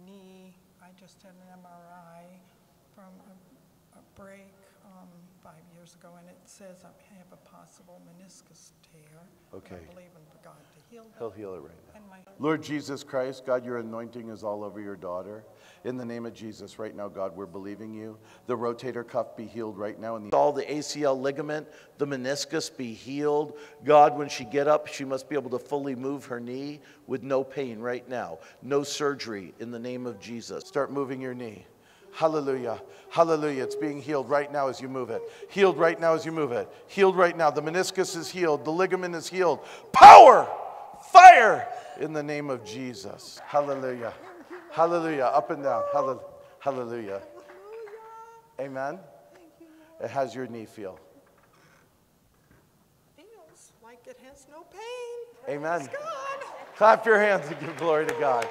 my knee. I just had an MRI from a break 5 years ago, and it says I have a possible meniscus tear. Okay. I believe in God to heal that. He'll heal it right now. Lord Jesus Christ, God, your anointing is all over your daughter. In the name of Jesus, right now, God, we're believing you. The rotator cuff be healed right now. And all the ACL ligament, the meniscus be healed. God, when she get up, she must be able to fully move her knee with no pain right now. No surgery in the name of Jesus. Start moving your knee. Hallelujah. Hallelujah. It's being healed right now as you move it. Healed right now as you move it. Healed right now. The meniscus is healed. The ligament is healed. Power! Fire! In the name of Jesus. Hallelujah. Hallelujah. Up and down. Hallelujah. Hallelujah. Amen. It has your knee feel. Feels like it has no pain. Amen. Clap your hands and give glory to God.